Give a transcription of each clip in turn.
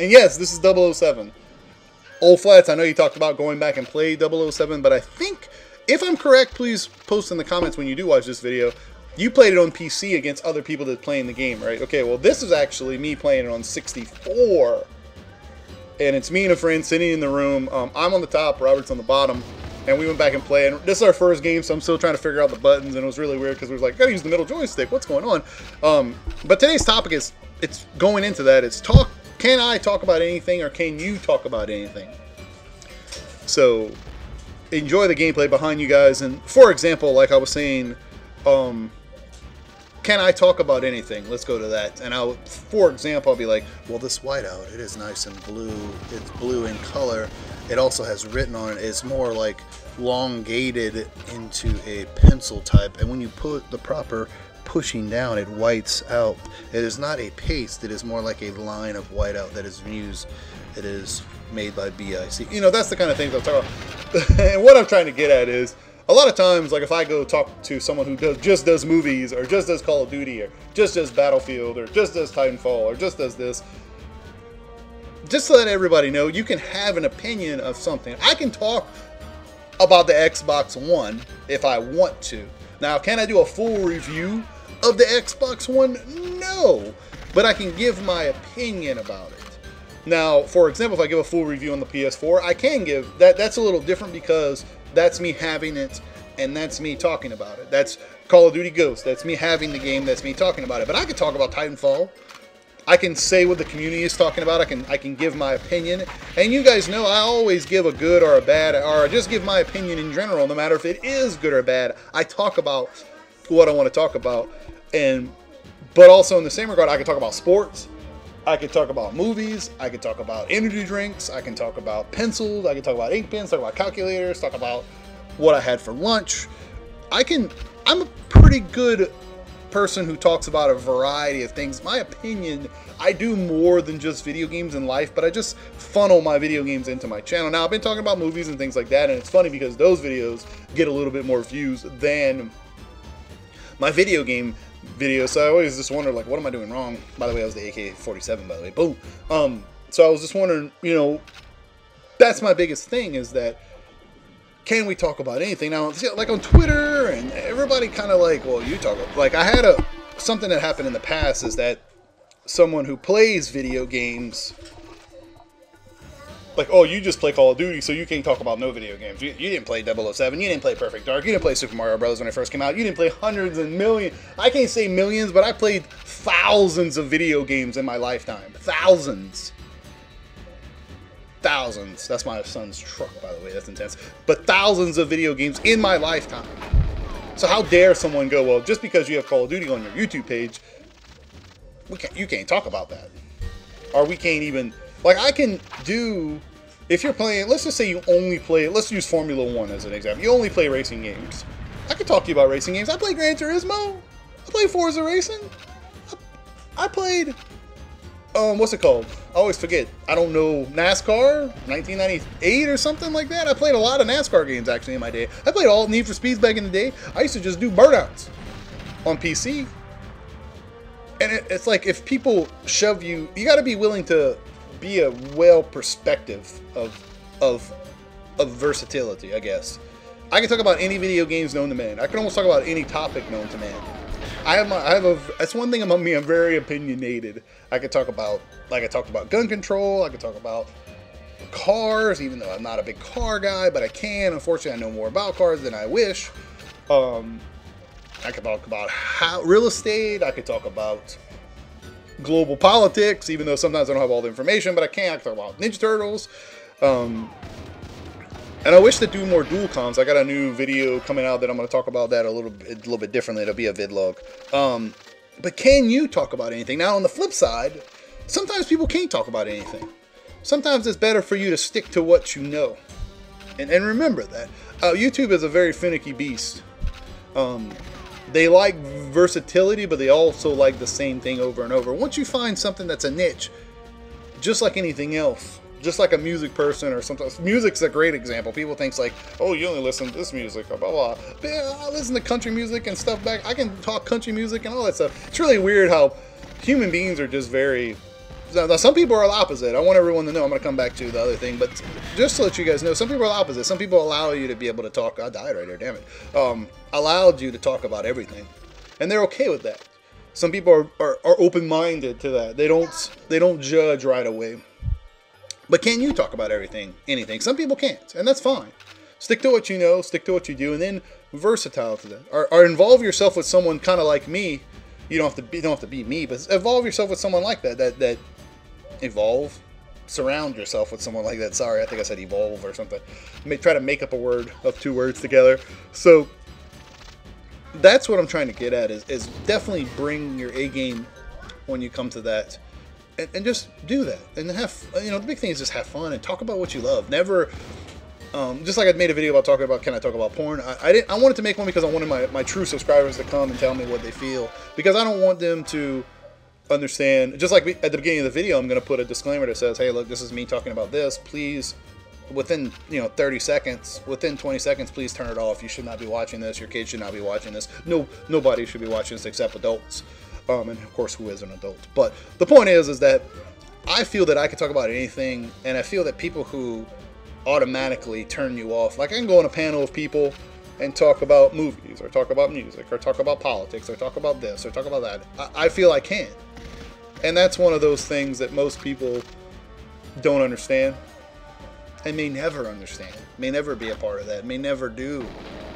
And yes, this is 007. Old Flats, I know you talked about going back and play 007, but I think, if I'm correct, please post in the comments when you do watch this video, you played it on PC against other people that playing the game, right? Okay, well, this is actually me playing it on 64. And it's me and a friend sitting in the room. I'm on the top, Robert's on the bottom. And we went back and played. And this is our first game, so I'm still trying to figure out the buttons. And it was really weird because we were like, gotta use the middle joystick. What's going on? But today's topic is, it's going into that. It's talk. Can I talk about anything, or can you talk about anything? So enjoy the gameplay behind you guys. And for example, like I was saying, can I talk about anything? Let's go to that. And I'll, for example, I'll be like, well, this whiteout, it is nice and blue. It's blue in color. It also has written on it. It's more like elongated into a pencil type. And when you put the proper pushing down, it whites out. It is not a paste. It is more like a line of whiteout that is used. It is made by B.I.C. You know, that's the kind of things I'm talking about. And what I'm trying to get at is, a lot of times, like if I go talk to someone who just does movies, or just does Call of Duty, or just does Battlefield, or just does Titanfall, or just does this, just to let everybody know, you can have an opinion of something. I can talk about the Xbox One if I want to. Now, can I do a full review of the Xbox One? No, but I can give my opinion about it. Now, for example, if I give a full review on the PS4, I can give that. That's a little different because that's me having it, and that's me talking about it. That's Call of Duty Ghosts. That's me having the game. That's me talking about it. But I can talk about Titanfall. I can say what the community is talking about. I can give my opinion. And you guys know I always give a good or a bad, or just give my opinion in general, no matter if it is good or bad. I talk about what I want to talk about. But also in the same regard, I can talk about sports. I could talk about movies, I could talk about energy drinks, I can talk about pencils, I can talk about ink pens, talk about calculators, talk about what I had for lunch. I'm a pretty good person who talks about a variety of things. My opinion, I do more than just video games in life, but I just funnel my video games into my channel. Now, I've been talking about movies and things like that, and it's funny because those videos get a little bit more views than my video game video, so I always just wonder, like, what am I doing wrong? By the way, I was the AK-47, by the way, boom. So I was just wondering, you know, that's my biggest thing, is that can we talk about anything? Now, like on Twitter, and everybody kind of like, well, you talk about, like, I had something that happened in the past, is that someone who plays video games, like, oh, you just play Call of Duty, so you can't talk about no video games. You didn't play 007. You didn't play Perfect Dark. You didn't play Super Mario Brothers when it first came out. You didn't play hundreds and millions. I can't say millions, but I played thousands of video games in my lifetime. Thousands. Thousands. That's my son's truck, by the way. That's intense. But thousands of video games in my lifetime. So how dare someone go, well, just because you have Call of Duty on your YouTube page, you can't talk about that. Or we can't even... Like, I can do, if you're playing, let's just say you only play, let's use Formula One as an example. You only play racing games. I could talk to you about racing games. I play Gran Turismo. I play Forza Racing. I played, what's it called? I always forget. I don't know, NASCAR, 1998 or something like that. I played a lot of NASCAR games, actually, in my day. I played all Need for Speeds back in the day. I used to just do burnouts on PC. And it's like, if people shove you, you got to be willing to be a well perspective of versatility, I guess. I can talk about any video games known to man. I can almost talk about any topic known to man. That's one thing about me. I'm very opinionated. I could talk about, like I talked about gun control. I could talk about cars, even though I'm not a big car guy, but I can. Unfortunately, I know more about cars than I wish. I could talk about real estate. I could talk about global politics, even though sometimes I don't have all the information, but I can. I can talk about Ninja Turtles. And I wish to do more dual comms. I got a new video coming out that I'm going to talk about that a little bit differently. It'll be a vidlog. But can you talk about anything? Now, on the flip side, sometimes people can't talk about anything. Sometimes it's better for you to stick to what you know. And remember that. YouTube is a very finicky beast. They like versatility, but they also like the same thing over and over. Once you find something that's a niche, just like anything else, just like a music person or something. Music's a great example. People think like, oh, you only listen to this music, blah, blah, blah. But yeah, I listen to country music and stuff back. I can talk country music and all that stuff. It's really weird how human beings are just very Now, some people are the opposite. I want everyone to know. I'm going to come back to the other thing, but just to let you guys know, some people are the opposite. Some people allow you to be able to talk. I died right here, damn it. Allowed you to talk about everything, and they're okay with that. Some people are open-minded to that. They don't judge right away. But can you talk about everything, anything? Some people can't, and that's fine. Stick to what you know, stick to what you do, and then versatile to that. Or involve yourself with someone kind of like me. You don't have to be me, but involve yourself with someone like that. That evolve, surround yourself with someone like that. Sorry, I think I said evolve or something. Try to make up a word of two words together. So that's what I'm trying to get at is definitely bring your A game when you come to that. And just do that, and the big thing is just have fun and talk about what you love. Never, just like I made a video about talking about, can I talk about porn? I wanted to make one because I wanted my true subscribers to come and tell me what they feel, because I don't want them to understand. Just like at the beginning of the video, I'm going to put a disclaimer that says, hey, look, this is me talking about this. Please, within 30 seconds, within 20 seconds, please turn it off. You should not be watching this. Your kids should not be watching this. No, nobody should be watching this except adults. And of course, who is an adult? But the point is that I feel that I can talk about anything, and I feel that people who automatically turn you off, like I can go on a panel of people and talk about movies, or talk about music, or talk about politics, or talk about this, or talk about that. I feel I can, and that's one of those things that most people don't understand, and may never understand, may never be a part of that, may never do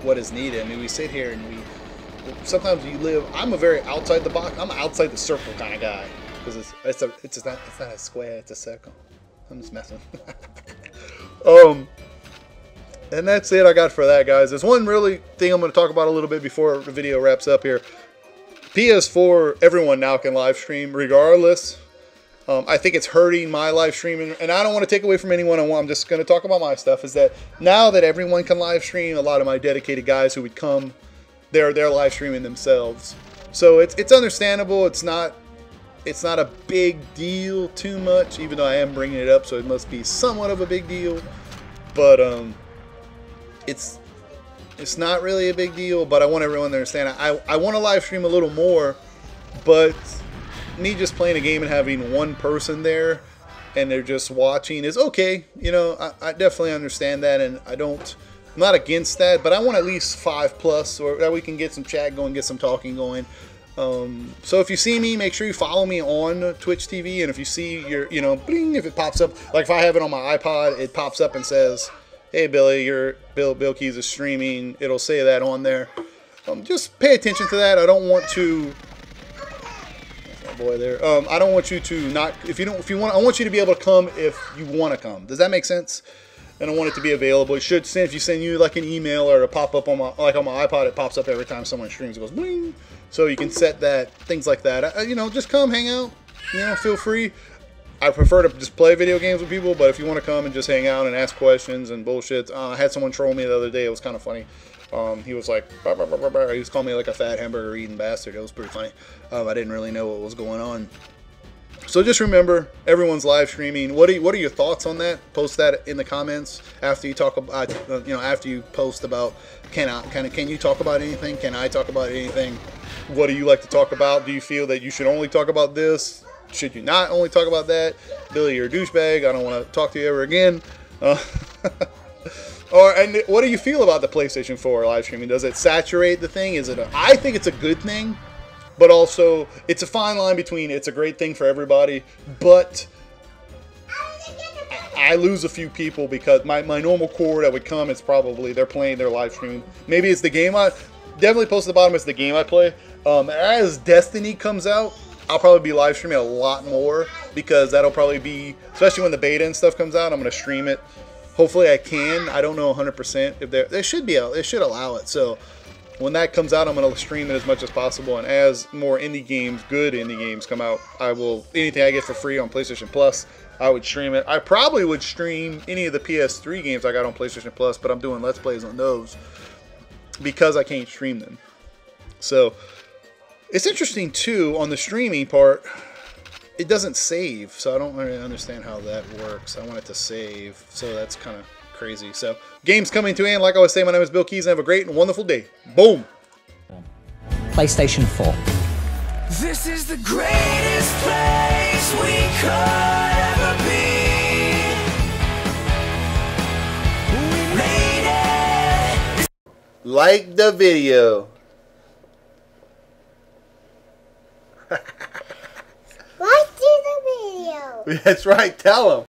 what is needed. I mean, we sit here and we. Sometimes you live. I'm a very outside the box. I'm an outside the circle kind of guy, because it's not a square. It's a circle. I'm just messing. And that's it I got for that, guys. There's one really thing I'm going to talk about a little bit before the video wraps up here. PS4, everyone now can live stream regardless. I think it's hurting my live streaming, and I don't want to take away from anyone. I'm just going to talk about my stuff. Is that now that everyone can live stream, a lot of my dedicated guys who would come. They're live streaming themselves, so it's understandable. It's not a big deal too much, even though I am bringing it up, so it must be somewhat of a big deal. But it's not really a big deal. But I want everyone to understand. I want to live stream a little more, but me just playing a game and having one person there and they're just watching is okay. I definitely understand that, and I'm not against that, but I want at least 5+, or that we can get some chat going, get some talking going. So if you see me, make sure you follow me on Twitch TV, and if you see your, bling, if it pops up, like if I have it on my iPod, it pops up and says, "Hey Billy, your Bill Keys is streaming." It'll say that on there. Just pay attention to that. I don't want to. That's my boy there. I don't want you to not. If you want, I want you to be able to come if you want to come. Does that make sense? And I want it to be available. It should send, if you send you like an email or a pop-up on my iPod, it pops up every time someone streams. It goes bling. So you can set that, things like that. Just come hang out. Feel free. I prefer to just play video games with people, but if you want to come and just hang out and ask questions and bullshit, I had someone troll me the other day. It was kind of funny. He was like, bah, bah, bah, bah, bah. He was calling me like a fat hamburger eating bastard. It was pretty funny. I didn't really know what was going on. So just remember, everyone's live streaming. What are your thoughts on that? Post that in the comments after you talk about, after you post about, can you talk about anything? Can I talk about anything? What do you like to talk about? Do you feel that you should only talk about this? Should you not only talk about that? Billy, you're a douchebag. I don't want to talk to you ever again. And what do you feel about the PlayStation 4 live streaming? Does it saturate the thing? I think it's a good thing. But also, it's a fine line between it's a great thing for everybody, but I lose a few people because my normal core that would come is probably they're playing their live stream. Maybe it's the game I definitely post at the bottom. It's the game I play. As Destiny comes out, I'll probably be live streaming a lot more because that'll probably be, especially when the beta and stuff comes out. I'm gonna stream it. Hopefully, I can. I don't know 100% if they should be. They should allow it. So. When that comes out, I'm going to stream it as much as possible, and as more indie games, good indie games come out, anything I get for free on PlayStation Plus, I would stream it. I probably would stream any of the PS3 games I got on PlayStation Plus, but I'm doing Let's Plays on those because I can't stream them. So, it's interesting too, on the streaming part, it doesn't save, so I don't really understand how that works. I want it to save, so that's kind of crazy. So, game's coming to an end. Like I always say, my name is Bill Keys, and have a great and wonderful day. Boom. PlayStation 4. This is the greatest place we could ever be. We made it. Like the video. Like the video. That's right, tell them.